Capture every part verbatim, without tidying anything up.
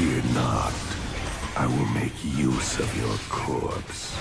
Fear not. I will make use of your corpse.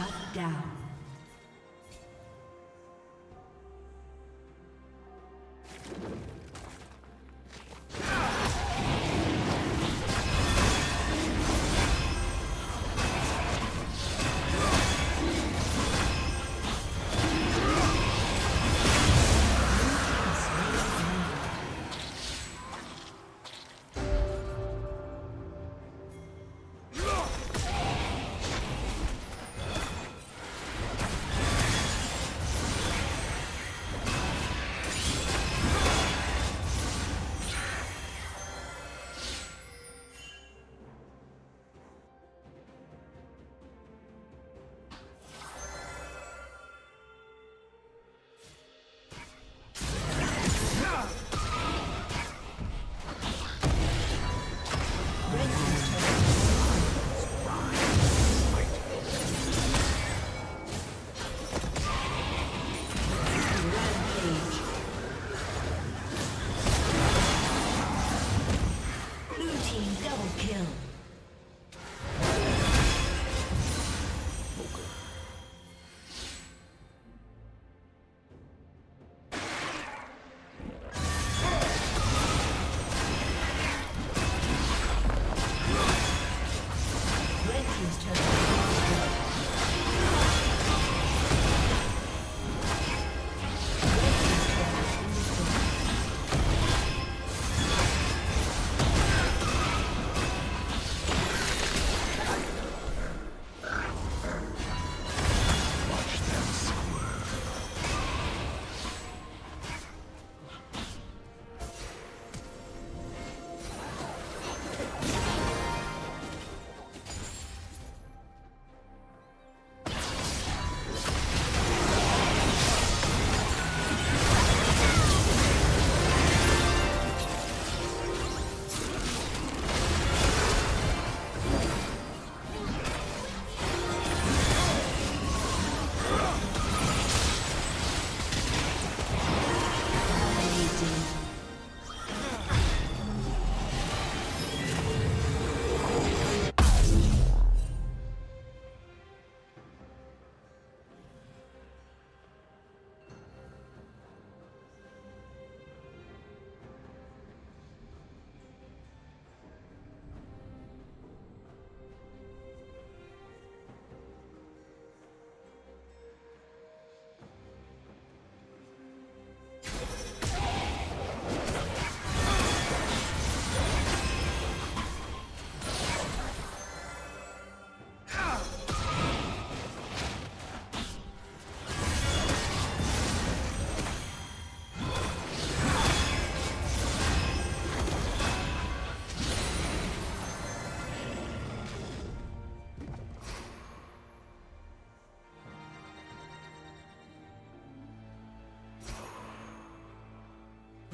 Shut down.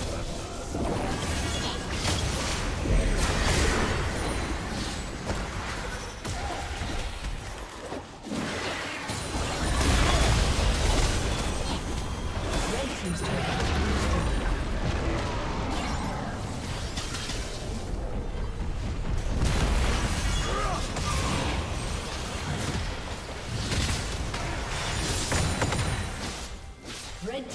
This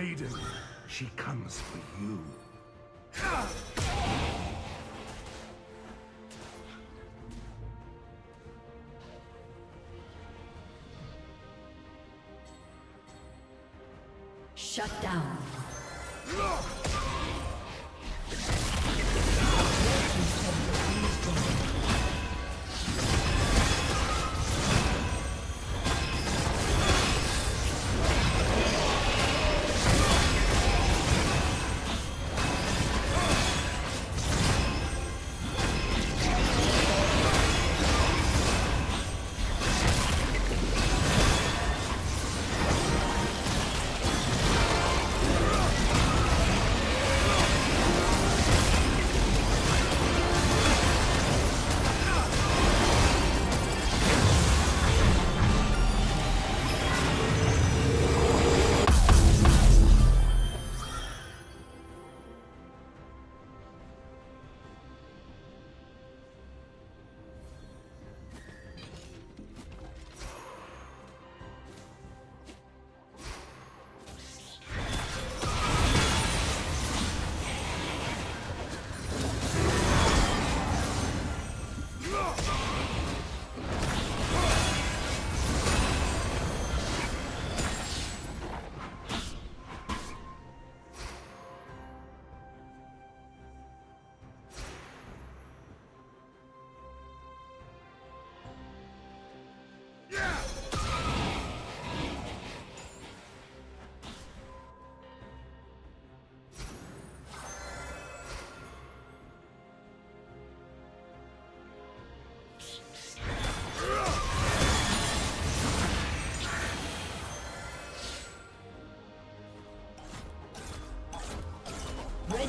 maiden. She comes for you. Shut down. Red